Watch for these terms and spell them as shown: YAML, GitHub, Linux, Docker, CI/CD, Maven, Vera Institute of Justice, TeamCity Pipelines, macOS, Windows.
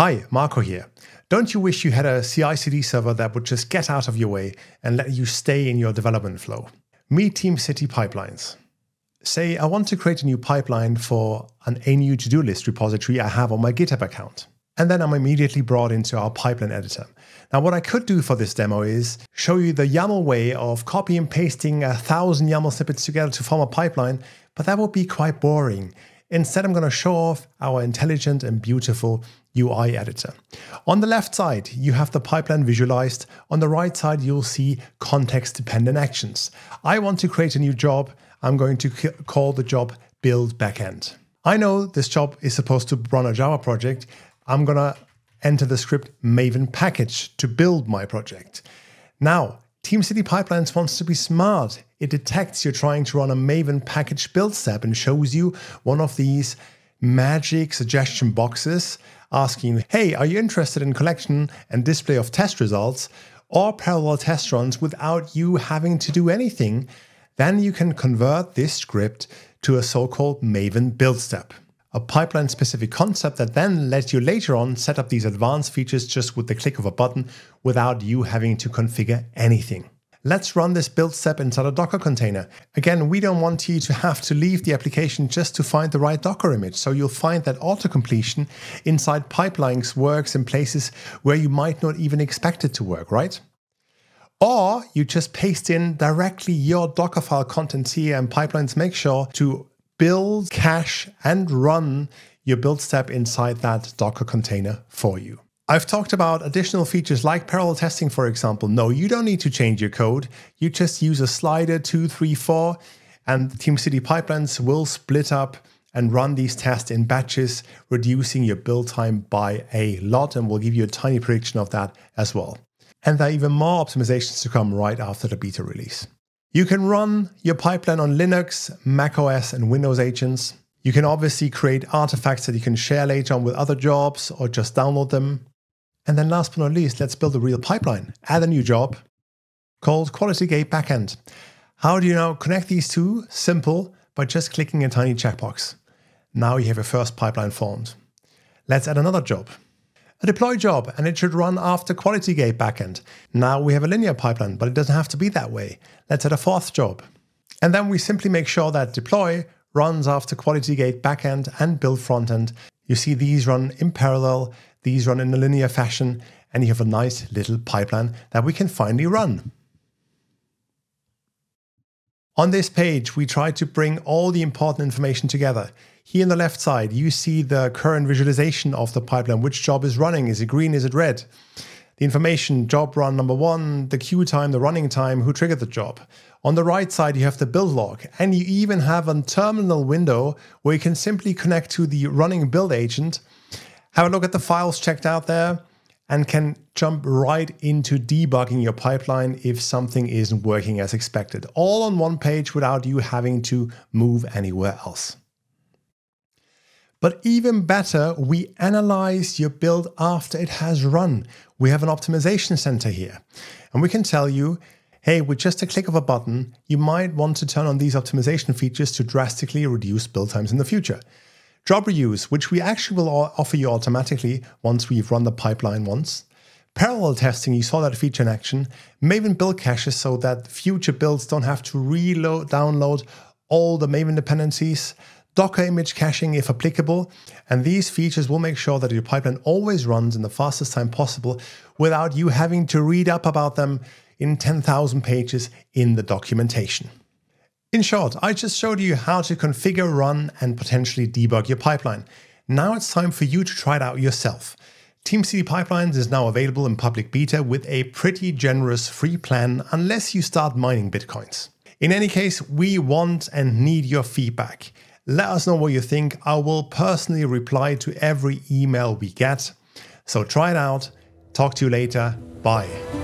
Hi, Marco here. Don't you wish you had a CI/CD server that would just get out of your way and let you stay in your development flow? Meet TeamCity Pipelines. Say I want to create a new pipeline for a new to-do list repository I have on my GitHub account. And then I'm immediately brought into our pipeline editor. Now what I could do for this demo is show you the YAML way of copy and pasting 1,000 YAML snippets together to form a pipeline, but that would be quite boring. Instead, I'm going to show off our intelligent and beautiful UI editor. On the left side, you have the pipeline visualized. On the right side, you'll see context-dependent actions. I want to create a new job. I'm going to call the job build backend. I know this job is supposed to run a Java project. I'm going to enter the script Maven package to build my project. Now, TeamCity Pipelines wants to be smart. It detects you're trying to run a Maven package build step and shows you one of these magic suggestion boxes asking, hey, are you interested in collection and display of test results or parallel test runs without you having to do anything? Then you can convert this script to a so-called Maven build step, a pipeline-specific concept that then lets you later on set up these advanced features just with the click of a button without you having to configure anything. Let's run this build step inside a Docker container. Again, we don't want you to have to leave the application just to find the right Docker image, so you'll find that auto-completion inside pipelines works in places where you might not even expect it to work, right? Or you just paste in directly your Docker file contents here, and pipelines make sure to build, cache, and run your build step inside that Docker container for you. I've talked about additional features like parallel testing, for example. No, you don't need to change your code. You just use a slider 2, 3, 4, and TeamCity Pipelines will split up and run these tests in batches, reducing your build time by a lot, and will give you a tiny prediction of that as well. And there are even more optimizations to come right after the beta release. You can run your pipeline on Linux, macOS, and Windows agents. You can obviously create artifacts that you can share later on with other jobs or just download them. And then last but not least, let's build a real pipeline. Add a new job called Quality Gate Backend. How do you now connect these two? Simple, by just clicking a tiny checkbox. Now you have your first pipeline formed. Let's add another job, a deploy job, and it should run after Quality Gate Backend. Now we have a linear pipeline, but it doesn't have to be that way. Let's add a fourth job. And then we simply make sure that deploy runs after Quality Gate Backend and build frontend. You see these run in parallel, these run in a linear fashion, and you have a nice little pipeline that we can finally run. On this page, we try to bring all the important information together. Here on the left side, you see the current visualization of the pipeline. Which job is running? Is it green? Is it red? The information, job run #1, the queue time, the running time, who triggered the job. On the right side, you have the build log, and you even have a terminal window where you can simply connect to the running build agent, have a look at the files checked out there, and can jump right into debugging your pipeline if something isn't working as expected, all on one page without you having to move anywhere else. But even better, we analyze your build after it has run. We have an optimization center here, and we can tell you, hey, with just a click of a button, you might want to turn on these optimization features to drastically reduce build times in the future. Job reuse, which we actually will offer you automatically once we've run the pipeline once. Parallel testing, you saw that feature in action. Maven build caches so that future builds don't have to reload, download all the Maven dependencies. Docker image caching if applicable. And these features will make sure that your pipeline always runs in the fastest time possible without you having to read up about them in 10,000 pages in the documentation. In short, I just showed you how to configure, run, and potentially debug your pipeline. Now it's time for you to try it out yourself. TeamCity Pipelines is now available in public beta with a pretty generous free plan, unless you start mining bitcoins. In any case, we want and need your feedback. Let us know what you think. I will personally reply to every email we get. So try it out. Talk to you later. Bye.